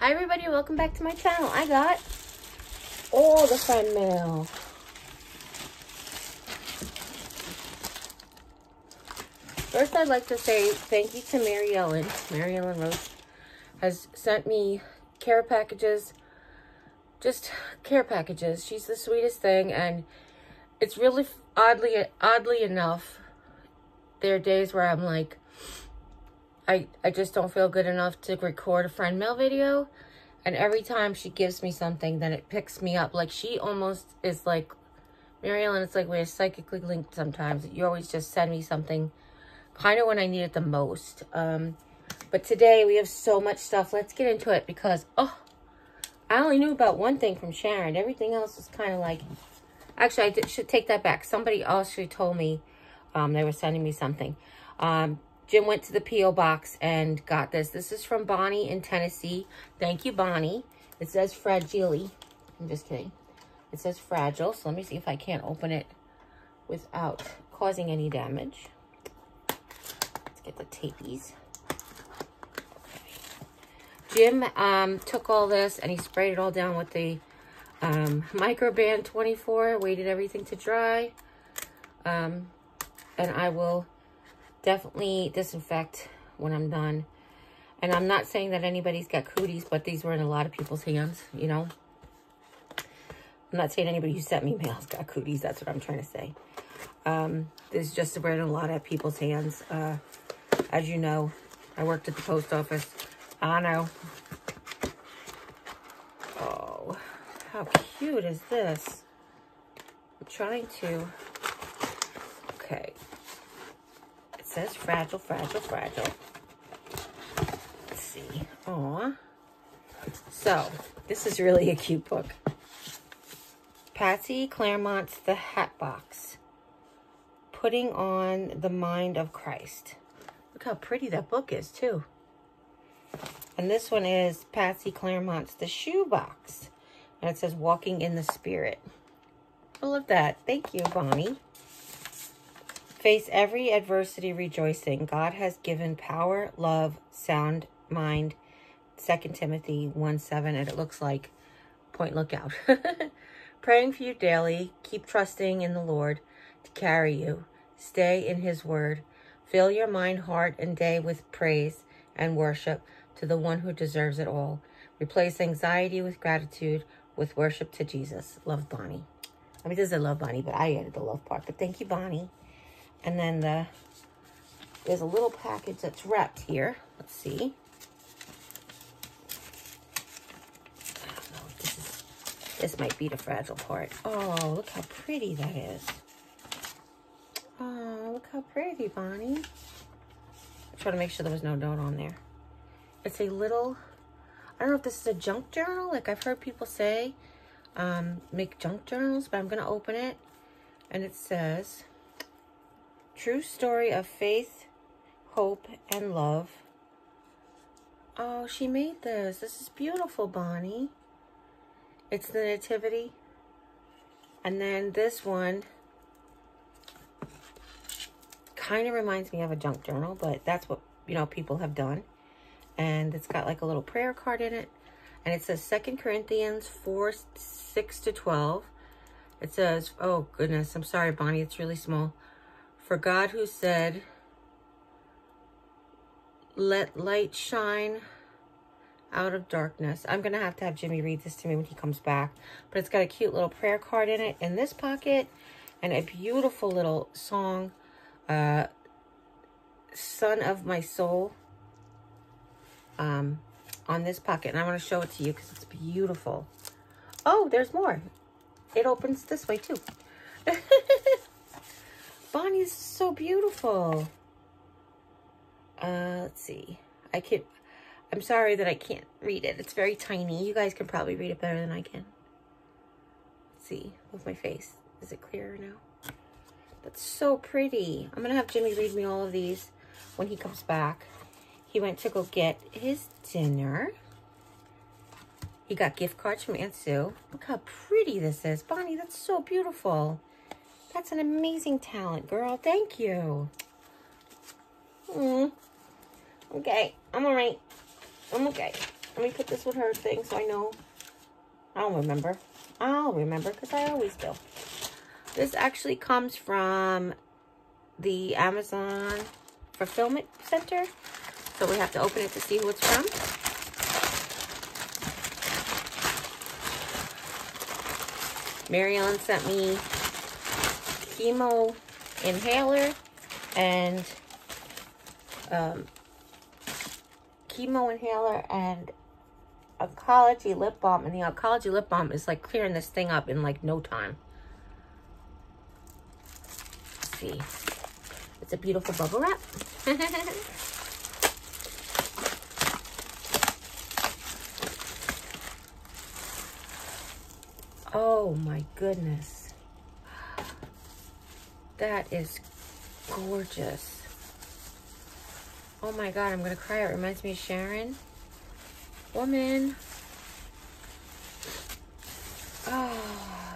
Hi everybody, welcome back to my channel. I got all the friend mail. First, I'd like to say thank you to Mary Ellen. Mary Ellen Rose has sent me care packages, just care packages. She's the sweetest thing, and it's really oddly enough, there are days where I'm like, I just don't feel good enough to record a friend mail video. And every time she gives me something, then it picks me up. Like, she almost is like, Mary Ellen, it's like we're psychically linked sometimes. You always just send me something kind of when I need it the most. But today we have so much stuff. Let's get into it because, oh, I only knew about one thing from Sharon. Everything else was kind of like, actually, I should take that back. Somebody else who told me they were sending me something. Jim went to the P.O. box and got this. This is from Bonnie in Tennessee. Thank you, Bonnie. It says fragile. I'm just kidding. It says fragile. So let me see if I can't open it without causing any damage. Let's get the tapies. Okay. Jim took all this and he sprayed it all down with the Microban 24. Waited everything to dry. And I will definitely disinfect when I'm done. And I'm not saying that anybody's got cooties, but these were in a lot of people's hands, you know. I'm not saying anybody who sent me mail's got cooties. That's what I'm trying to say. This just were in a lot of people's hands. As you know, I worked at the post office. I know. Oh, how cute is this? I'm trying to. Okay. Says fragile, fragile, fragile. Let's see. Aw. So, this is really a cute book. Patsy Claremont's The Hat Box. Putting on the Mind of Christ. Look how pretty that book is, too. And this one is Patsy Claremont's The Shoe Box. And it says Walking in the Spirit. I love that. Thank you, Bonnie. Face every adversity rejoicing. God has given power, love, sound mind. 2 Timothy 1:7, and it looks like Point Lookout. Praying for you daily. Keep trusting in the Lord to carry you. Stay in his word. Fill your mind, heart, and day with praise and worship to the one who deserves it all. Replace anxiety with gratitude, with worship to Jesus. Love, Bonnie. I mean, this is a love, Bonnie, but I added the love part. But thank you, Bonnie. And then there's a little package that's wrapped here. Let's see. I don't know if this is, this might be the fragile part. Oh, look how pretty that is. Oh, look how pretty, Bonnie. I try to make sure there was no note on there. It's a little, I don't know if this is a junk journal. Like I've heard people say, make junk journals, but I'm going to open it. And it says, true story of faith, hope, and love. Oh, she made this. This is beautiful, Bonnie. It's the Nativity. And then this one kind of reminds me of a junk journal, but that's what, you know, people have done. And it's got like a little prayer card in it. And it says 2 Corinthians 4:6-12. It says, oh goodness, I'm sorry, Bonnie, it's really small. For God who said, let light shine out of darkness. I'm going to have Jimmy read this to me when he comes back. But it's got a cute little prayer card in it, in this pocket. And a beautiful little song, Son of My Soul, on this pocket. And I want to show it to you because it's beautiful. Oh, there's more. It opens this way too. Bonnie's so beautiful. Let's see. I'm sorry that I can't read it. It's very tiny. You guys can probably read it better than I can. Let's see. Move my face. Is it clearer now? That's so pretty. I'm going to have Jimmy read me all of these when he comes back. He went to go get his dinner. He got gift cards from Aunt Sue. Look how pretty this is. Bonnie, that's so beautiful. That's an amazing talent, girl. Thank you. Okay, I'm all right. I'm okay. Let me put this with her thing so I know. I don't remember. I'll remember because I always do. This actually comes from the Amazon Fulfillment Center. So we have to open it to see who it's from. Mary Ellen sent me chemo inhaler and oncology lip balm, and the oncology lip balm is like clearing this thing up in like no time. Let's see, it's a beautiful bubble wrap. Oh my goodness, that is gorgeous. Oh my god, I'm gonna cry. It reminds me of Sharon. Woman. Oh.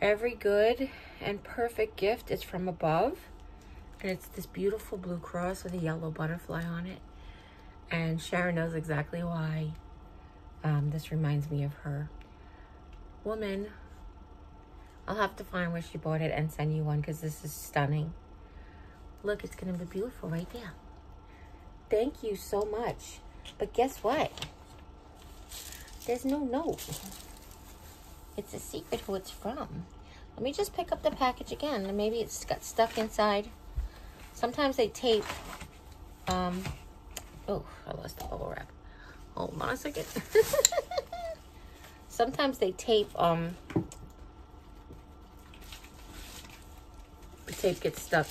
Every good and perfect gift is from above. And it's this beautiful blue cross with a yellow butterfly on it. And Sharon knows exactly why. This reminds me of her. Woman. I'll have to find where she bought it and send you one because this is stunning. Look, it's gonna be beautiful right there. Thank you so much. But guess what? There's no note. It's a secret who it's from. Let me just pick up the package again. And maybe it's got stuck inside. Sometimes they tape. Oh, I lost the bubble wrap. Hold on a second. Sometimes they tape gets stuck.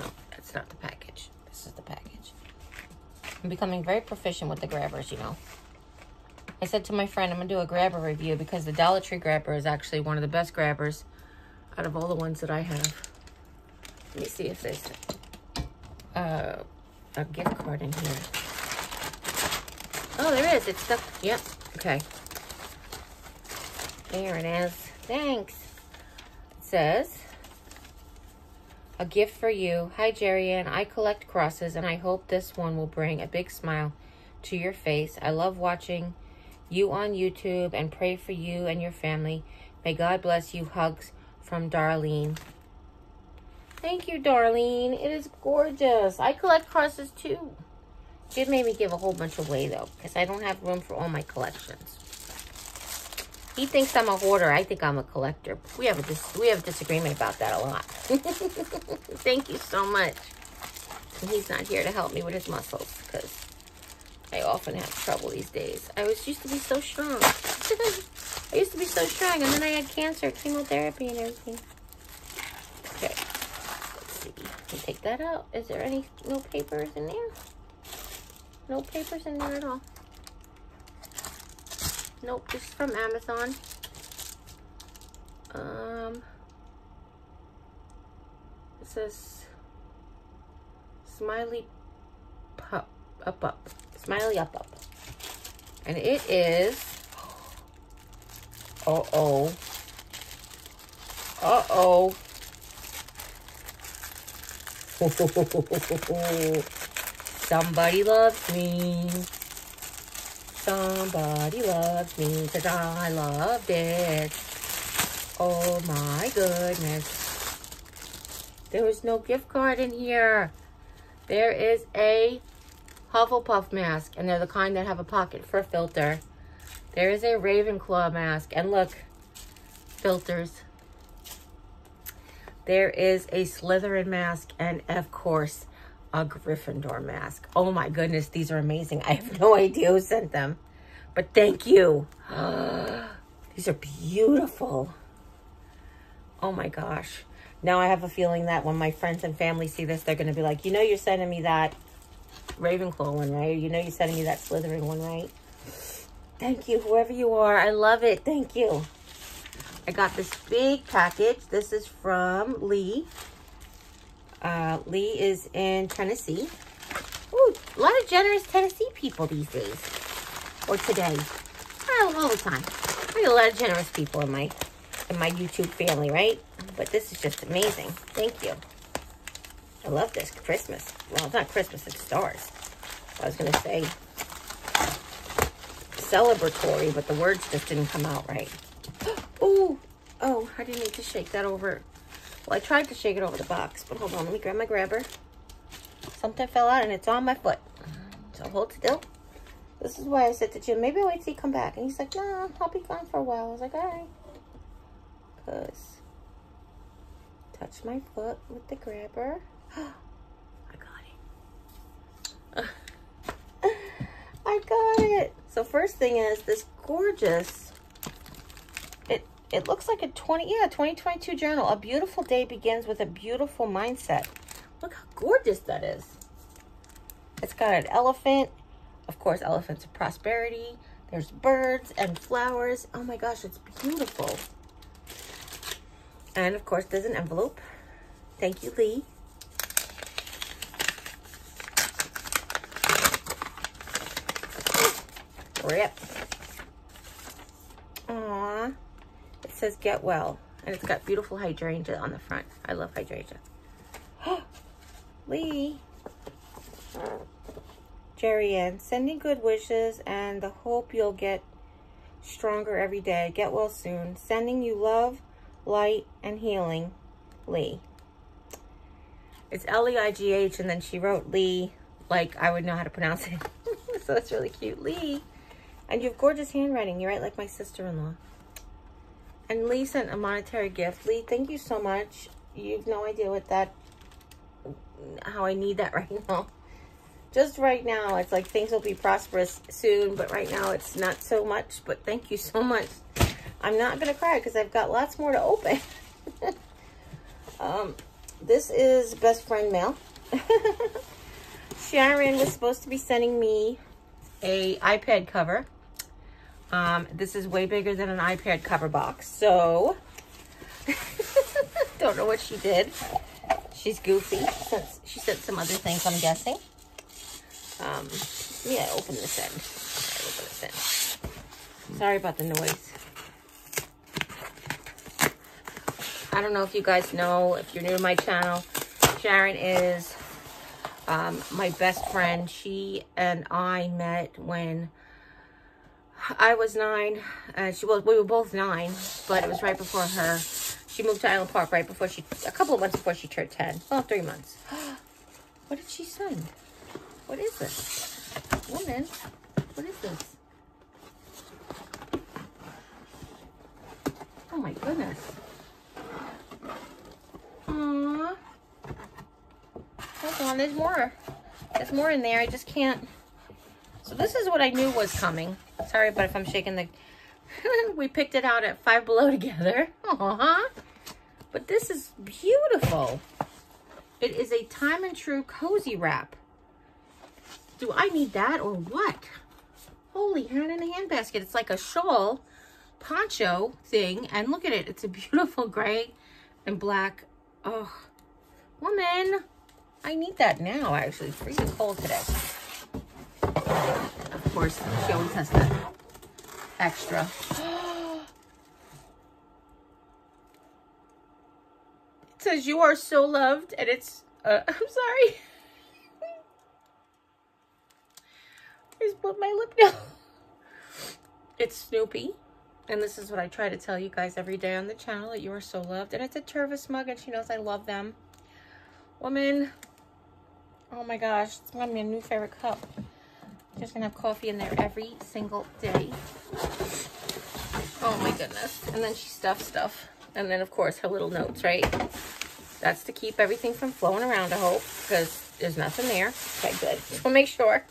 No, that's not the package. This is the package. I'm becoming very proficient with the grabbers, you know. I said to my friend, I'm going to do a grabber review because the Dollar Tree grabber is actually one of the best grabbers out of all the ones that I have. Let me see if there's a gift card in here. Oh, there is. It's stuck. Yep. Okay. There it is. Thanks. It says, a gift for you. Hi, Jerrianne. I collect crosses, and I hope this one will bring a big smile to your face. I love watching you on YouTube and pray for you and your family. May God bless you. Hugs from Darlene. Thank you, Darlene. It is gorgeous. I collect crosses, too. It made me give a whole bunch away, though, because I don't have room for all my collections. He thinks I'm a hoarder. I think I'm a collector. We have a disagreement about that a lot. Thank you so much. And he's not here to help me with his muscles because I often have trouble these days. I used to be so strong. I used to be so strong, and then I had cancer, chemotherapy, and everything. Okay, let's see. Can take that out. Is there no papers in there? No papers in there at all. Nope, this is from Amazon. It says Smiley Pup Up. Smiley Up. And it is Somebody loves me. Somebody loves me because I loved it. Oh my goodness. There was no gift card in here. There is a Hufflepuff mask, and they're the kind that have a pocket for a filter. There is a Ravenclaw mask, and look, filters. There is a Slytherin mask, and of course, a Gryffindor mask. Oh my goodness, these are amazing. I have no idea who sent them, but thank you. These are beautiful. Oh my gosh. Now I have a feeling that when my friends and family see this, they're going to be like, you know you're sending me that Ravenclaw one, right? You know you're sending me that Slytherin one, right? Thank you, whoever you are. I love it. Thank you. I got this big package. This is from Leigh. Leigh is in Tennessee. Ooh, a lot of generous Tennessee people these days. Or today. All the time. I got a lot of generous people in my YouTube family, right? But this is just amazing. Thank you. I love this Christmas. Well, it's not Christmas, it's stars. I was going to say celebratory, but the words just didn't come out right. Ooh, oh, I didn't need to shake that over. Well, I tried to shake it over the box, but hold on. Let me grab my grabber. Something fell out, and it's on my foot. So hold still. This is why I said to Jim, maybe I'll wait till you come back. And he's like, no, I'll be gone for a while. I was like, all right. Because touch my foot with the grabber. I got it. I got it. So first thing is this gorgeous, it looks like a 2022 journal. A beautiful day begins with a beautiful mindset. Look how gorgeous that is. It's got an elephant. Of course, elephants of prosperity. There's birds and flowers. Oh my gosh, it's beautiful. And of course, there's an envelope. Thank you, Leigh. Rip. Aww. It says get well. And it's got beautiful hydrangea on the front. I love hydrangea. Leigh. Jerry Ann, sending good wishes and the hope you'll get stronger every day. Get well soon. Sending you love, light, and healing, Leigh. It's L-E-I-G-H, and then she wrote Leigh like I would know how to pronounce it. So it's really cute. Leigh, and you have gorgeous handwriting. You write like my sister-in-law. And Leigh sent a monetary gift. Leigh, thank you so much. You've no idea what that, how I need that right now. Just right now, it's like things will be prosperous soon, but right now it's not so much, but thank you so much. I'm not going to cry because I've got lots more to open. This is best friend mail. Sharon was supposed to be sending me a iPad cover. This is way bigger than an iPad cover box, so don't know what she did. She's goofy. She sent some other things, I'm guessing. Yeah, open this end. All right, open this end. Sorry about the noise. I don't know if you guys know, if you're new to my channel, Sharon is my best friend. She and I met when I was 9. We were both 9, but it was right before her. She moved to Island Park right before a couple of months before she turned 10. Well, 3 months. What did she send? What is this? Woman, what is this? Oh my goodness. Aww. Hold on, there's more. There's more in there, I just can't. So this is what I knew was coming. Sorry, but if I'm shaking the... We picked it out at Five Below together. Aww. But this is beautiful. It is a Time and True cozy wrap. Do I need that or what? Holy hand in a handbasket. It's like a shawl poncho thing. And look at it. It's a beautiful gray and black. Oh, woman. I need that now, actually. It's freezing cold today. Of course, she always has that extra. It says, you are so loved. And it's, I'm sorry. I just put my lip down. It's Snoopy. And this is what I try to tell you guys every day on the channel, that you are so loved. And it's a Tervis mug, and she knows I love them. Woman. Oh my gosh. It's going to be a new favorite cup. I'm just going to have coffee in there every single day. Oh my goodness. And then she stuffs stuff. And then, of course, her little notes, right? That's to keep everything from flowing around, I hope. Because there's nothing there. Okay, good. So make sure.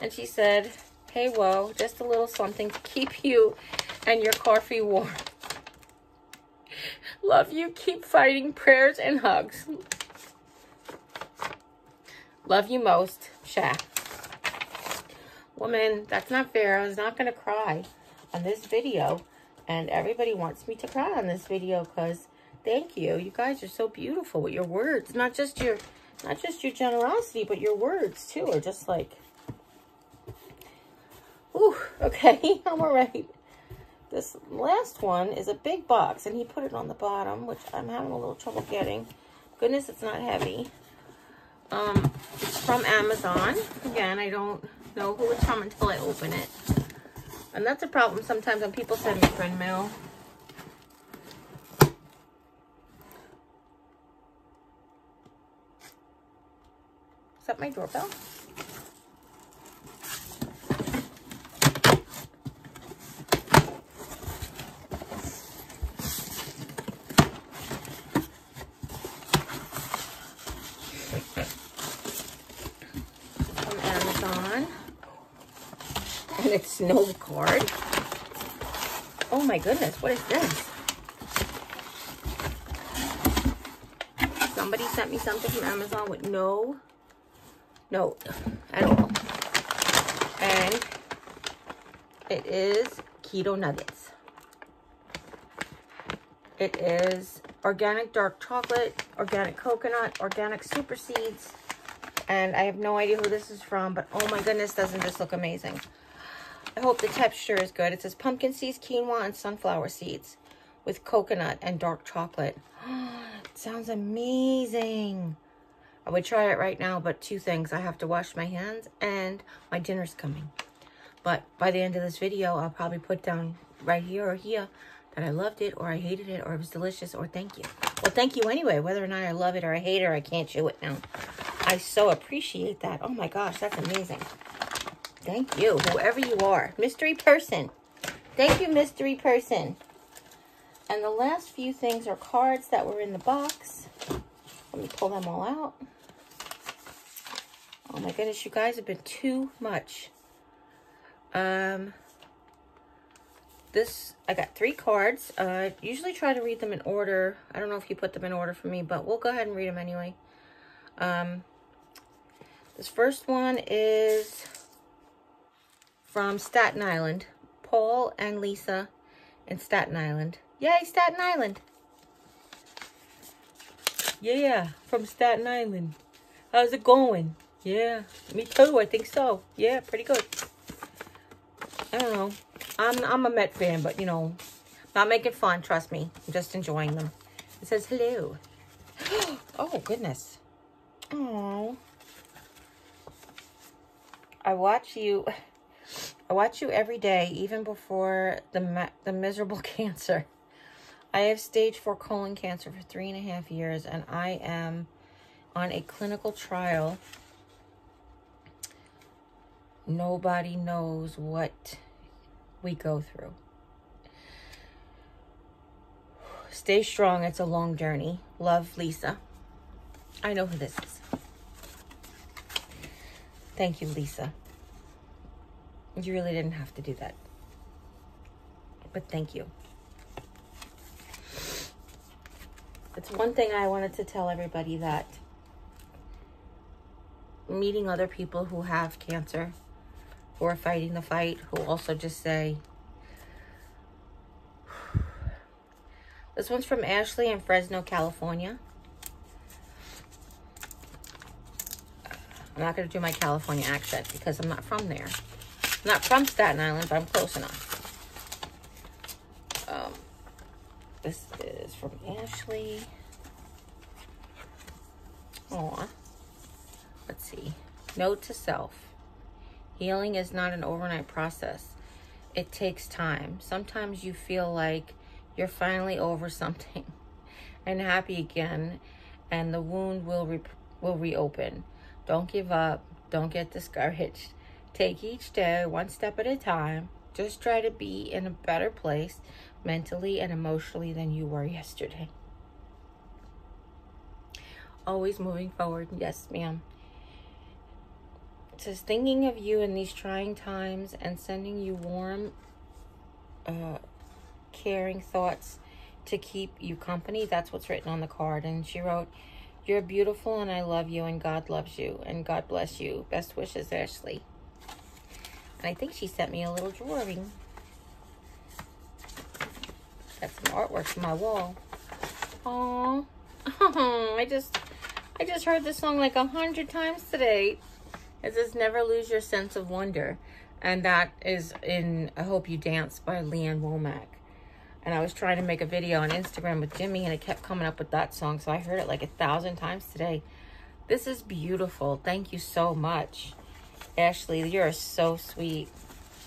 And she said, hey, whoa, just a little something to keep you and your coffee warm. Love you. Keep fighting. Prayers and hugs. Love you most. Sha. Woman, that's not fair. I was not going to cry on this video. And everybody wants me to cry on this video because thank you. You guys are so beautiful with your words. Not just your generosity, but your words, too, are just like... Ooh, okay, I'm all right. This last one is a big box, and he put it on the bottom, which I'm having a little trouble getting. Goodness, it's not heavy. from Amazon. Again, I don't know who it's from until I open it. And that's a problem sometimes when people send me print mail. Is that my doorbell? Snow card. Oh my goodness, what is this? Somebody sent me something from Amazon with no note at all. And it is keto nuggets. It is organic dark chocolate, organic coconut, organic super seeds. And I have no idea who this is from, but oh my goodness, doesn't this look amazing? I hope the texture is good. It says pumpkin seeds, quinoa, and sunflower seeds with coconut and dark chocolate. It sounds amazing. I would try it right now, but two things. I have to wash my hands and my dinner's coming. But by the end of this video, I'll probably put down right here or here that I loved it or I hated it or it was delicious or thank you. Well, thank you anyway. Whether or not I love it or I hate it or I can't chew it now. I so appreciate that. Oh my gosh, that's amazing. Thank you, whoever you are. Mystery person. Thank you, mystery person. And the last few things are cards that were in the box. Let me pull them all out. Oh my goodness, you guys have been too much. I got three cards. I usually try to read them in order. I don't know if you put them in order for me, but we'll go ahead and read them anyway. This first one is from Staten Island, Paul and Lisa in Staten Island. Yay, Staten Island. Yeah, from Staten Island. How's it going? Yeah, me too, I think so. Yeah, pretty good. I don't know. I'm a Met fan, but you know, not making fun, trust me. I'm just enjoying them. It says, hello. Oh, goodness. Oh. I watch you every day, even before the miserable cancer. I have stage 4 colon cancer for 3.5 years, and I am on a clinical trial. Nobody knows what we go through. Stay strong. It's a long journey. Love, Lisa. I know who this is. Thank you, Lisa. You really didn't have to do that. But thank you. It's one thing I wanted to tell everybody, that meeting other people who have cancer, who are fighting the fight, who also just say... This one's from Ashley in Fresno, California. I'm not going to do my California accent because I'm not from there. Not from Staten Island, but I'm close enough. This is from Ashley. Aw. Let's see. Note to self. Healing is not an overnight process. It takes time. Sometimes you feel like you're finally over something and happy again, and the wound will reopen. Don't give up. Don't get discouraged. Take each day, one step at a time. Just try to be in a better place mentally and emotionally than you were yesterday. Always moving forward. Yes, ma'am. It says, thinking of you in these trying times and sending you warm, caring thoughts to keep you company. That's what's written on the card. And she wrote, you're beautiful and I love you and God loves you and God bless you. Best wishes, Ashley. I think she sent me a little drawing. Got some artwork from my wall. Aww. I just heard this song like 100 times today. It says, never lose your sense of wonder. And that is in I Hope You Dance by Leanne Womack. And I was trying to make a video on Instagram with Jimmy and it kept coming up with that song. So I heard it like 1,000 times today. This is beautiful. Thank you so much. Ashley, you're so sweet.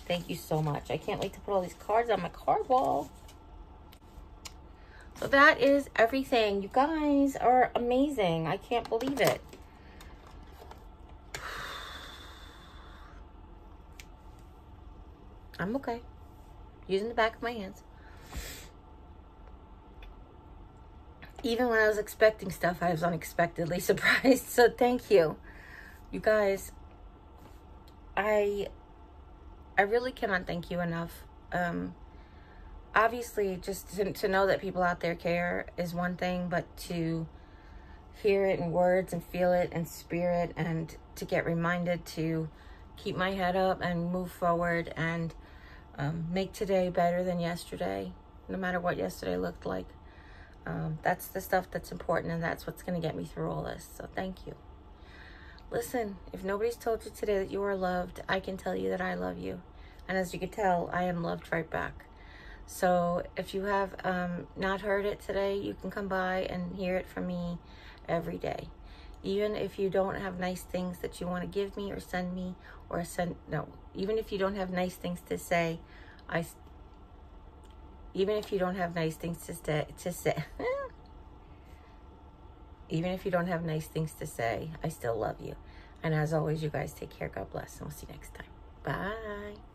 Thank you so much. I can't wait to put all these cards on my card wall. So that is everything. You guys are amazing. I can't believe it. I'm okay. Using the back of my hands. Even when I was expecting stuff, I was unexpectedly surprised. So thank you. You guys, I really cannot thank you enough. Obviously, just to know that people out there care is one thing, but to hear it in words and feel it in spirit and to get reminded to keep my head up and move forward and make today better than yesterday, no matter what yesterday looked like. That's the stuff that's important, and that's what's going to get me through all this. So thank you. Listen, if nobody's told you today that you are loved, I can tell you that I love you. And as you can tell, I am loved right back. So if you have not heard it today, you can come by and hear it from me every day. Even if you don't have nice things that you want to give me or send me or even if you don't have nice things to say, even if you don't have nice things to say, I still love you. And as always, you guys take care. God bless. And we'll see you next time. Bye.